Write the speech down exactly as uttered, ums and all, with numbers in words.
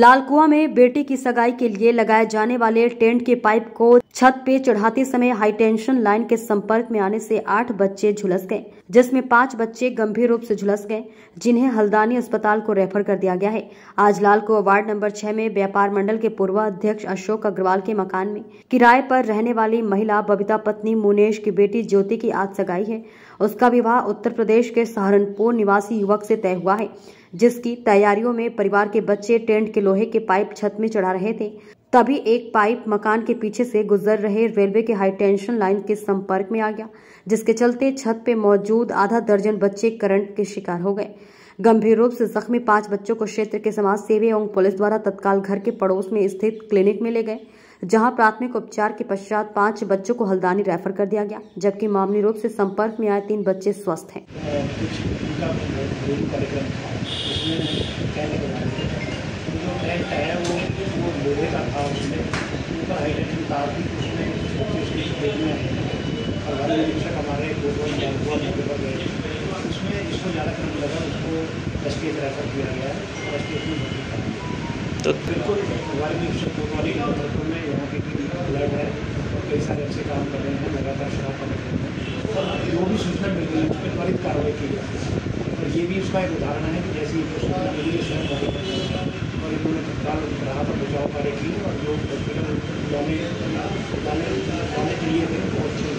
लालकुआ में बेटी की सगाई के लिए लगाए जाने वाले टेंट के पाइप को छत पे चढ़ाते समय हाईटेंशन लाइन के संपर्क में आने से आठ बच्चे झुलस गए, जिसमें पांच बच्चे गंभीर रूप से झुलस गए, जिन्हें हल्द्वानी अस्पताल को रेफर कर दिया गया है। आज लालकुआ वार्ड नंबर छह में व्यापार मंडल के पूर्व अध्यक्ष अशोक अग्रवाल के मकान में किराए पर रहने वाली महिला बबीता पत्नी मुनेश की बेटी ज्योति की आज सगाई है। उसका विवाह उत्तर प्रदेश के सहारनपुर निवासी युवक से तय हुआ है, जिसकी तैयारियों में परिवार के बच्चे टेंट के लोहे के पाइप छत में चढ़ा रहे थे, तभी एक पाइप मकान के पीछे से गुजर रहे रेलवे के हाई टेंशन लाइन के संपर्क में आ गया, जिसके चलते छत पे मौजूद आधा दर्जन बच्चे करंट के शिकार हो गए। गंभीर रूप से जख्मी पांच बच्चों को क्षेत्र के समाज सेवी एवं पुलिस द्वारा तत्काल घर के पड़ोस में स्थित क्लिनिक में ले गए, जहां प्राथमिक उपचार के पश्चात पांच बच्चों को हल्द्वानी रेफर कर दिया गया, जबकि मामूली रूप से संपर्क में आए तीन बच्चे स्वस्थ हैं। तो बिल्कुल हमारे निरीक्षक कोतवाली नेतृत्व में यहाँ की टीम अलर्ट है और कई सारे अच्छे काम कर रहे हैं, लगातार शराब कर रहे हैं। जो भी सूचना मिल रही है उस पर त्वरित कार्रवाई की जा रही है और ये भी उसका एक उदाहरण है कि जैसे इनको सूचना मिली है स्वयं कार्य करते और इन्होंने तत्काल राहत और बचाव कार्य की और जो हॉस्पिटल जाने जाने के लिए थे बहुत अच्छे